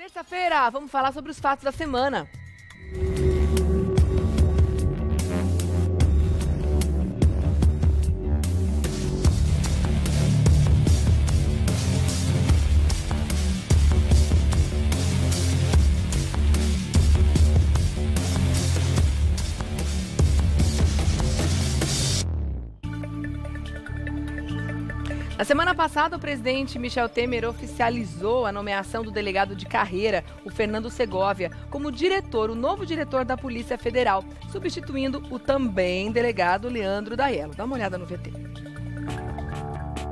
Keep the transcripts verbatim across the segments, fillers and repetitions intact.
Terça-feira, vamos falar sobre os fatos da semana. Na semana passada, o presidente Michel Temer oficializou a nomeação do delegado de carreira, o Fernando Segovia, como diretor, o novo diretor da Polícia Federal, substituindo o também delegado Leandro Daiello. Dá uma olhada no V T.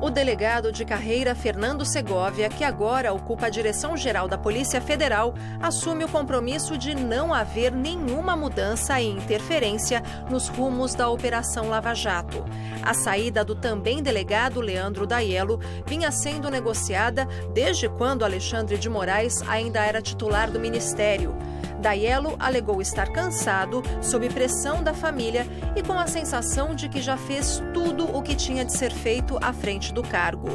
O delegado de carreira Fernando Segovia, que agora ocupa a direção-geral da Polícia Federal, assume o compromisso de não haver nenhuma mudança e interferência nos rumos da Operação Lava Jato. A saída do também delegado Leandro Daiello vinha sendo negociada desde quando Alexandre de Moraes ainda era titular do Ministério. Daiello alegou estar cansado, sob pressão da família e com a sensação de que já fez tudo o que tinha de ser feito à frente do cargo.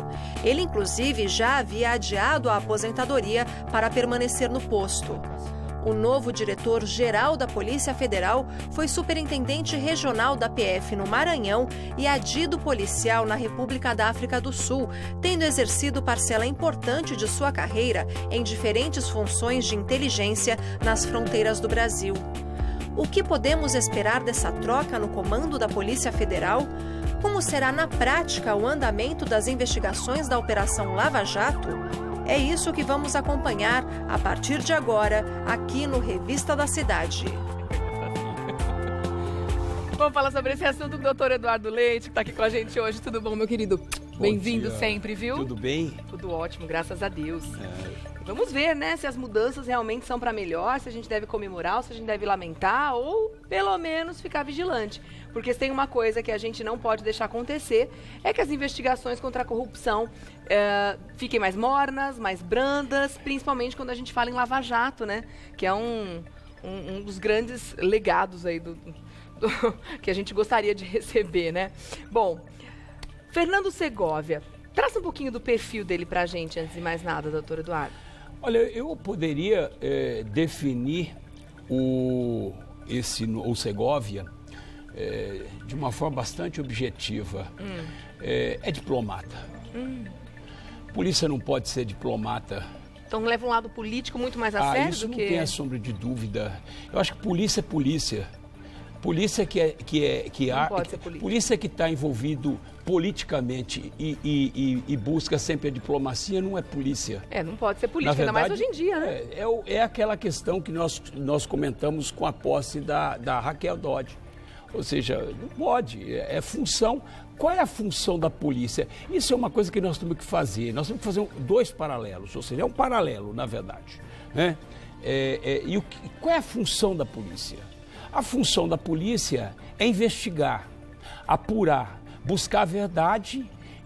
Ele, inclusive, já havia adiado a aposentadoria para permanecer no posto. O novo diretor-geral da Polícia Federal foi superintendente regional da P F no Maranhão e adido policial na República da África do Sul, tendo exercido parcela importante de sua carreira em diferentes funções de inteligência nas fronteiras do Brasil. O que podemos esperar dessa troca no comando da Polícia Federal? Como será na prática o andamento das investigações da Operação Lava Jato? É isso que vamos acompanhar a partir de agora, aqui no Revista da Cidade. Vamos falar sobre esse assunto com o doutor Eduardo Leite, que está aqui com a gente hoje. Tudo bom, meu querido? Bem-vindo sempre, viu? Tudo bem? Tudo ótimo, graças a Deus. É... Vamos ver, né, se as mudanças realmente são para melhor, se a gente deve comemorar, se a gente deve lamentar ou, pelo menos, ficar vigilante. Porque se tem uma coisa que a gente não pode deixar acontecer, é que as investigações contra a corrupção é, fiquem mais mornas, mais brandas, principalmente quando a gente fala em Lava Jato, né? Que é um, um, um dos grandes legados aí do, do, que a gente gostaria de receber, né? Bom, Fernando Segovia, traça um pouquinho do perfil dele para a gente, antes de mais nada, doutor Eduardo. Olha, eu poderia é, definir o, esse, o Segovia é, de uma forma bastante objetiva. Hum. É, é diplomata. Hum. Polícia não pode ser diplomata. Então leva um lado político muito mais a ah, sério do que... Isso não tem a sombra de dúvida. Eu acho que polícia é polícia. Polícia que é, que é, que há, polícia que está envolvido politicamente e, e, e busca sempre a diplomacia não é polícia. É, não pode ser política, verdade, ainda mais hoje em dia, né? É, é, é aquela questão que nós, nós comentamos com a posse da, da Raquel Dodge. Ou seja, não pode, é, é função. Qual é a função da polícia? Isso é uma coisa que nós temos que fazer. Nós temos que fazer dois paralelos, ou seja, é um paralelo, na verdade, né? É, é, e o, qual é a função da polícia? A função da polícia é investigar, apurar, buscar a verdade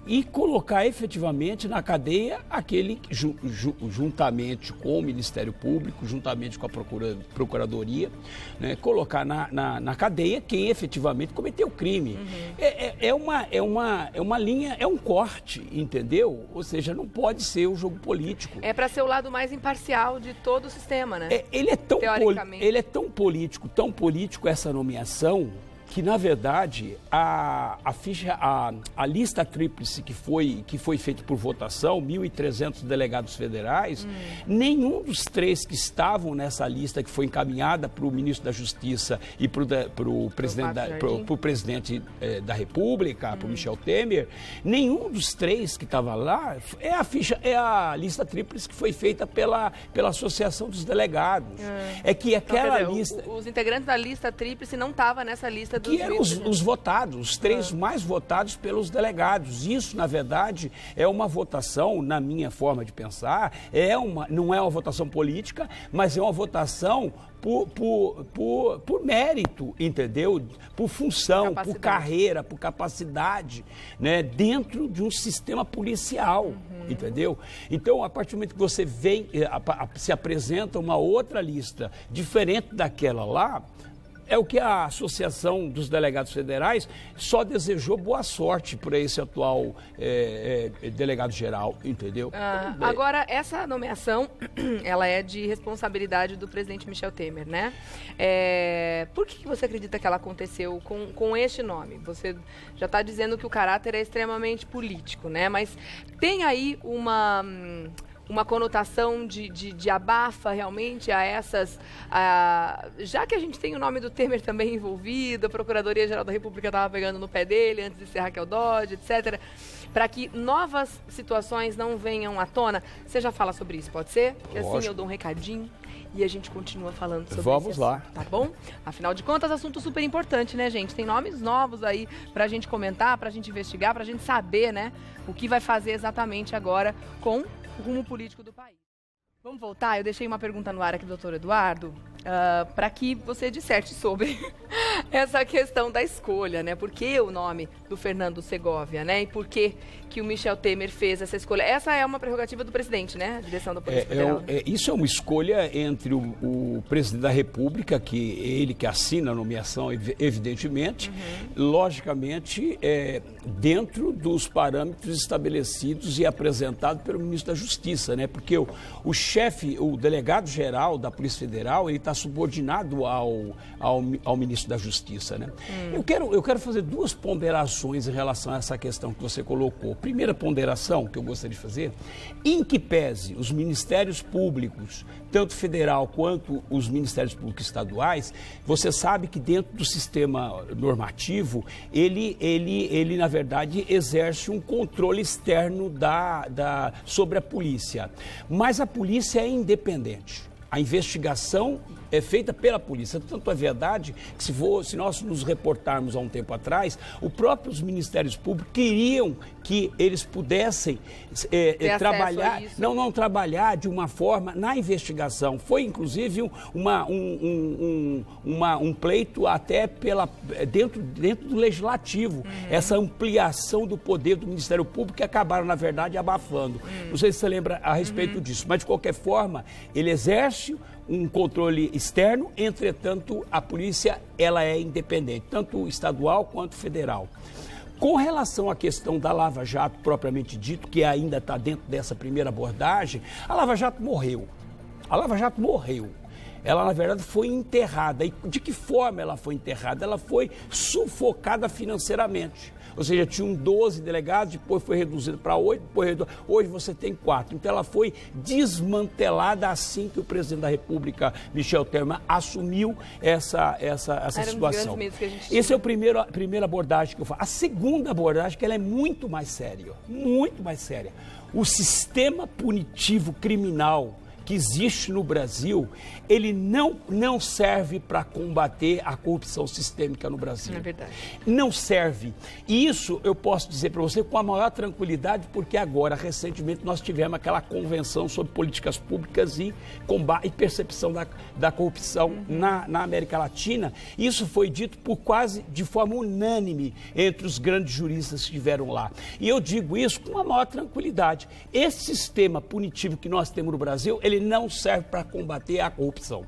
e colocar efetivamente na cadeia aquele que, ju, ju, juntamente com o Ministério Público, juntamente com a procura, Procuradoria, né, colocar na, na, na cadeia quem efetivamente cometeu o crime. Uhum. É, é, é, uma, é, uma, é uma linha, é um corte, entendeu? Ou seja, não pode ser o jogo político. É para ser o lado mais imparcial de todo o sistema, né? É, ele, é tão Teoricamente. ele é tão político, tão político essa nomeação, que, na verdade, a, a, ficha, a, a lista tríplice que foi, que foi feita por votação, mil e trezentos delegados federais, hum. nenhum dos três que estavam nessa lista que foi encaminhada para o ministro da Justiça e para o presidente, da, pro, pro presidente eh, da República, hum. para o Michel Temer, nenhum dos três que estava lá é a, ficha, é a lista tríplice que foi feita pela, pela Associação dos Delegados. Hum. É que aquela então, lista... O, os integrantes da lista tríplice não estavam nessa lista que eram os, os votados, os três ah. mais votados pelos delegados. Isso, na verdade, é uma votação, na minha forma de pensar, é uma, não é uma votação política, mas é uma votação por, por, por, por mérito, entendeu? Por função, capacidade. por carreira, por capacidade, né? Dentro de um sistema policial, uhum. entendeu? Então, a partir do momento que você vem, se apresenta uma outra lista diferente daquela lá, É o que a Associação dos Delegados Federais só desejou boa sorte para esse atual é, é, delegado-geral, entendeu? Ah, agora, essa nomeação, ela é de responsabilidade do presidente Michel Temer, né? É, por que você acredita que ela aconteceu com, com este nome? Você já está dizendo que o caráter é extremamente político, né? Mas tem aí uma... uma conotação de, de, de abafa realmente a essas... A... Já que a gente tem o nome do Temer também envolvido, a Procuradoria-Geral da República estava pegando no pé dele antes de ser Raquel Dodge, etcétera, para que novas situações não venham à tona. Você já fala sobre isso, pode ser? Porque assim eu dou um recadinho e a gente continua falando sobre isso. Vamos lá. Assunto, tá bom? Afinal de contas, assunto super importante, né, gente? Tem nomes novos aí para a gente comentar, para a gente investigar, para a gente saber, né, o que vai fazer exatamente agora com... o rumo político do país. Vamos voltar? Eu deixei uma pergunta no ar aqui do doutor Eduardo, uh, para que você disserte sobre essa questão da escolha, né? Por que o nome do Fernando Segovia, né? E por que que o Michel Temer fez essa escolha? Essa é uma prerrogativa do presidente, né? A direção da Polícia é, Federal. É, né? é, isso é uma escolha entre o, o presidente da República, que ele que assina a nomeação, evidentemente, uhum. logicamente, é, dentro dos parâmetros estabelecidos e apresentados pelo ministro da Justiça, né? Porque o, o chefe, o delegado-geral da Polícia Federal, ele está subordinado ao, ao, ao ministro da Justiça, né? Hum. Eu quero, eu quero fazer duas ponderações em relação a essa questão que você colocou. Primeira ponderação que eu gostaria de fazer, em que pese os ministérios públicos, tanto federal quanto os ministérios públicos estaduais, você sabe que dentro do sistema normativo, ele, ele, ele na verdade, exerce um controle externo da, da, sobre a polícia. Mas a polícia A polícia é independente. A investigação é feita pela polícia. Tanto é verdade que se, for, se nós nos reportarmos há um tempo atrás, os próprios ministérios públicos queriam que eles pudessem é, trabalhar, não, não trabalhar de uma forma na investigação. Foi, inclusive, uma, um, um, um, uma, um pleito até pela, dentro, dentro do legislativo. Uhum. Essa ampliação do poder do Ministério Público que acabaram, na verdade, abafando. Uhum. Não sei se você lembra a respeito uhum. disso, mas, de qualquer forma, ele exerce um controle externo, entretanto, a polícia ela é independente, tanto estadual quanto federal. Com relação à questão da Lava Jato, propriamente dito, que ainda está dentro dessa primeira abordagem, a Lava Jato morreu. A Lava Jato morreu. Ela, na verdade, foi enterrada. E de que forma ela foi enterrada? Ela foi sufocada financeiramente. Ou seja, tinham doze delegados, depois foi reduzido para oito, depois redu... hoje você tem quatro. Então ela foi desmantelada assim que o presidente da República, Michel Temer, assumiu essa, essa, essa situação. Esse é o primeiro, a primeira abordagem que eu falo. A segunda abordagem, que ela é muito mais séria, muito mais séria. O sistema punitivo criminal que existe no Brasil, ele não, não serve para combater a corrupção sistêmica no Brasil. É verdade. Não serve. E isso eu posso dizer para você com a maior tranquilidade, porque agora, recentemente, nós tivemos aquela convenção sobre políticas públicas e combate e percepção da, da corrupção uhum. na, na América Latina. Isso foi dito por quase de forma unânime entre os grandes juristas que estiveram lá. E eu digo isso com a maior tranquilidade. Esse sistema punitivo que nós temos no Brasil, ele não serve para combater a corrupção.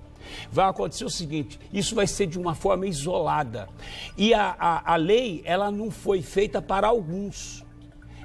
Vai acontecer o seguinte, isso vai ser de uma forma isolada. E a, a, a lei, ela não foi feita para alguns,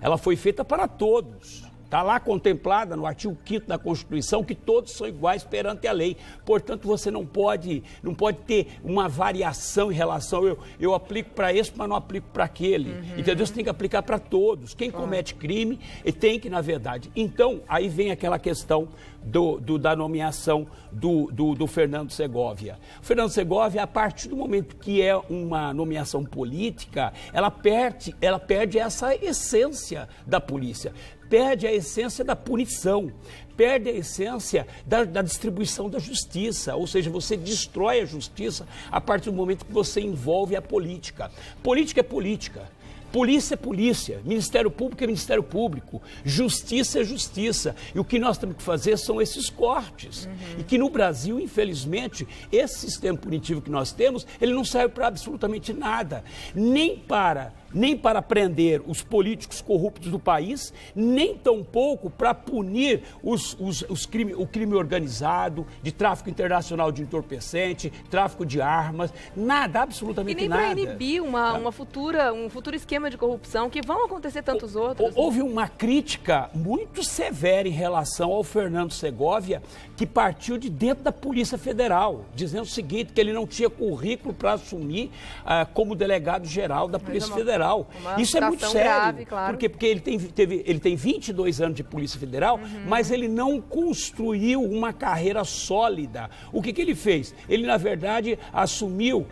ela foi feita para todos. Está lá contemplada no artigo quinto da Constituição que todos são iguais perante a lei. Portanto, você não pode, não pode ter uma variação em relação, eu, eu aplico para esse, mas não aplico para aquele. Uhum. Entendeu? Você tem que aplicar para todos. Quem comete crime tem que, na verdade. Então, aí vem aquela questão do, do, da nomeação do, do, do Fernando Segovia. O Fernando Segovia, a partir do momento que é uma nomeação política, ela perde, ela perde essa essência da polícia. Perde a essência da punição, perde a essência da, da distribuição da justiça, ou seja, você destrói a justiça a partir do momento que você envolve a política. Política é política. Polícia é polícia, Ministério Público é Ministério Público, Justiça é Justiça. E o que nós temos que fazer são esses cortes. Uhum. E que no Brasil, infelizmente, esse sistema punitivo que nós temos, ele não serve para absolutamente nada. Nem para nem para prender os políticos corruptos do país, nem tampouco para punir os, os, os crime, o crime organizado, de tráfico internacional de entorpecente, tráfico de armas, nada, absolutamente nada. E nem para inibir uma, uma futura, um futuro esquema de corrupção, que vão acontecer tantos outros. Houve uma crítica muito severa em relação ao Fernando Segovia, que partiu de dentro da Polícia Federal, dizendo o seguinte, que ele não tinha currículo para assumir uh, como delegado-geral da Polícia Federal. Isso é muito sério, grave, claro. porque, porque ele, tem, teve, ele tem vinte e dois anos de Polícia Federal, uhum. mas ele não construiu uma carreira sólida. O que, que ele fez? Ele, na verdade, assumiu uh, uh,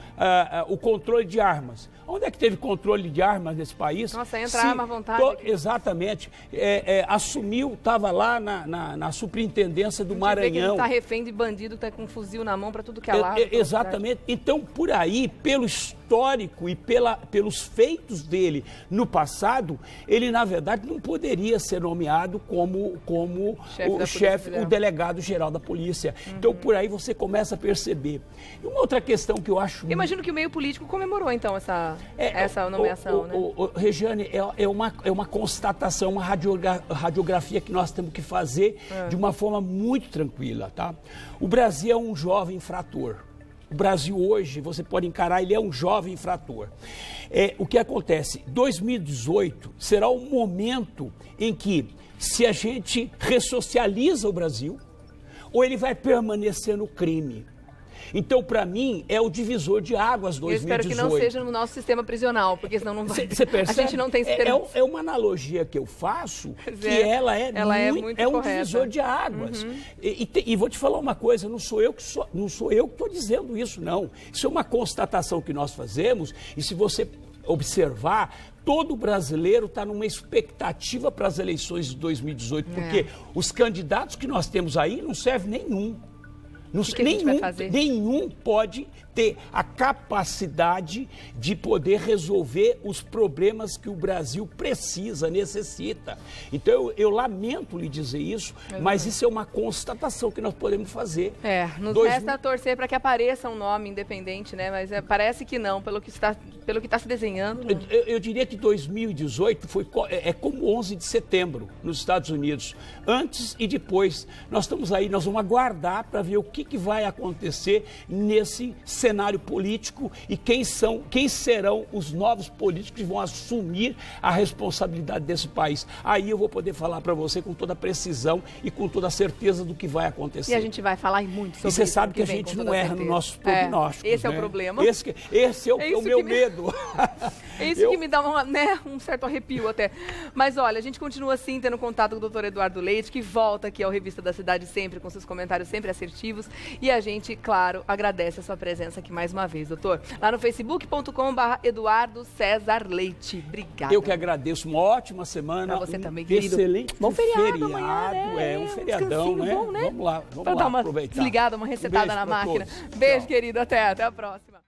o controle de armas. Onde é que teve controle de armas nesse país? Nossa, entra Se, arma à vontade. To, exatamente. É, é, assumiu, estava lá na, na, na superintendência do Maranhão. Está refém de bandido, está com um fuzil na mão para tudo que é lado. É, é, exatamente. Então, por aí, pelo histórico e pela, pelos feitos dele no passado, ele, na verdade, não poderia ser nomeado como, como o chefe, o delegado-geral da polícia. Uhum. Então, por aí você começa a perceber. E uma outra questão que eu acho... Imagino que o meio político comemorou, então, essa, é, essa nomeação, o, o, né? O, o, Regiane, é, é, uma, é uma constatação, uma radiogra- radiografia que nós temos que fazer é. de uma forma muito tranquila, tá? O Brasil é um jovem infrator. O Brasil hoje, você pode encarar, ele é um jovem infrator. É, o que acontece? dois mil e dezoito será o momento em que, se a gente ressocializa o Brasil, ou ele vai permanecer no crime. Então, para mim, é o divisor de águas dois mil e dezoito. Eu espero que não seja no nosso sistema prisional, porque senão não vai... Você percebe? A gente não tem esperança. É, é uma analogia que eu faço, é, que ela é, ela muito, é, muito é um correta. divisor de águas. Uhum. E, e, te, e vou te falar uma coisa, não sou eu que sou, não sou eu que estou dizendo isso, não. Isso é uma constatação que nós fazemos, e se você observar... Todo brasileiro está numa expectativa para as eleições de dois mil e dezoito, porque é. os candidatos que nós temos aí não serve nenhum. Não, que que nenhum, nenhum pode ter a capacidade de poder resolver os problemas que o Brasil precisa, necessita. Então, eu, eu lamento lhe dizer isso, é mas isso é uma constatação que nós podemos fazer. É, nos Dois... resta torcer para que apareça um nome independente, né? Mas é, parece que não, pelo que está, pelo que está se desenhando. Né? Eu, eu diria que dois mil e dezoito foi, é como onze de setembro nos Estados Unidos, antes e depois. Nós estamos aí, nós vamos aguardar para ver o que que vai acontecer nesse cenário político e quem são, quem serão os novos políticos que vão assumir a responsabilidade desse país. Aí eu vou poder falar para você com toda a precisão e com toda a certeza do que vai acontecer. E a gente vai falar muito sobre isso. E você isso sabe que a gente não erra no nosso prognóstico. É, esse é o né? problema. Esse, esse é o, é o meu me... medo. É isso eu... que me dá uma, né, um certo arrepio até. Mas olha, a gente continua assim tendo contato com o doutor Eduardo Leite, que volta aqui ao Revista da Cidade sempre, com seus comentários sempre assertivos. E a gente, claro, agradece a sua presença aqui mais uma vez, doutor. Lá no facebook ponto com barra Eduardo César Leite. Obrigada. Eu que agradeço. Uma ótima semana. Pra você um também, querido. Excelente bom feriado, feriado amanhã, né? É, um feriadão, um né? Bom, né? Vamos lá, vamos pra lá. Dar uma aproveitar. Desligada, uma resetada um na máquina. Todos. Beijo, Tchau. Querido. Até, até a próxima.